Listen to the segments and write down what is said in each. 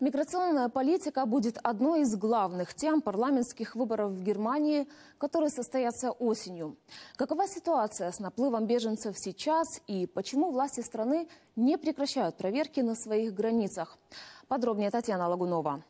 Миграционная политика будет одной из главных тем парламентских выборов в Германии, которые состоятся осенью. Какова ситуация с наплывом беженцев сейчас и почему власти страны не прекращают проверки на своих границах? Подробнее Татьяна Лагунова.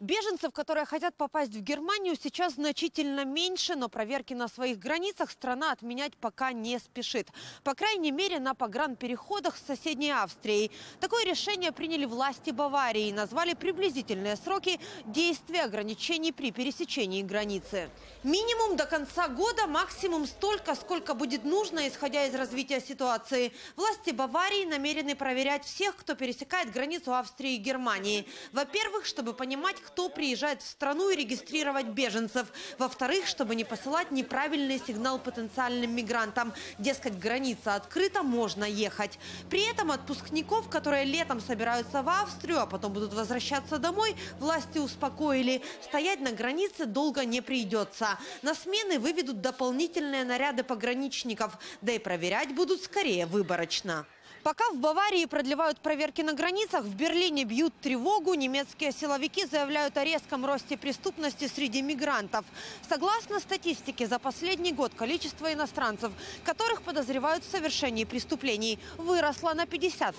Беженцев, которые хотят попасть в Германию, сейчас значительно меньше, но проверки на своих границах страна отменять пока не спешит. По крайней мере, на погранпереходах с соседней Австрией. Такое решение приняли власти Баварии и назвали приблизительные сроки действия ограничений при пересечении границы. Минимум до конца года, максимум столько, сколько будет нужно, исходя из развития ситуации. Власти Баварии намерены проверять всех, кто пересекает границу Австрии и Германии. Во-первых, чтобы понимать, кто приезжает в страну, и регистрировать беженцев. Во-вторых, чтобы не посылать неправильный сигнал потенциальным мигрантам. Дескать, граница открыта, можно ехать. При этом отпускников, которые летом собираются в Австрию, а потом будут возвращаться домой, власти успокоили. Стоять на границе долго не придется. На смены выведут дополнительные наряды пограничников. Да и проверять будут скорее выборочно. Пока в Баварии продлевают проверки на границах, в Берлине бьют тревогу. Немецкие силовики заявляют о резком росте преступности среди мигрантов. Согласно статистике, за последний год количество иностранцев, которых подозревают в совершении преступлений, выросло на 50%.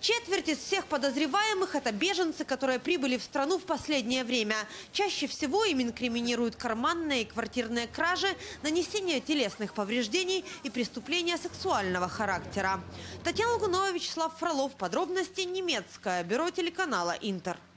Четверть из всех подозреваемых – это беженцы, которые прибыли в страну в последнее время. Чаще всего им инкриминируют карманные и квартирные кражи, нанесение телесных повреждений и преступления сексуального характера. Татьяна Гунова, Вячеслав Фролов. Подробности – немецкое бюро телеканала «Интер».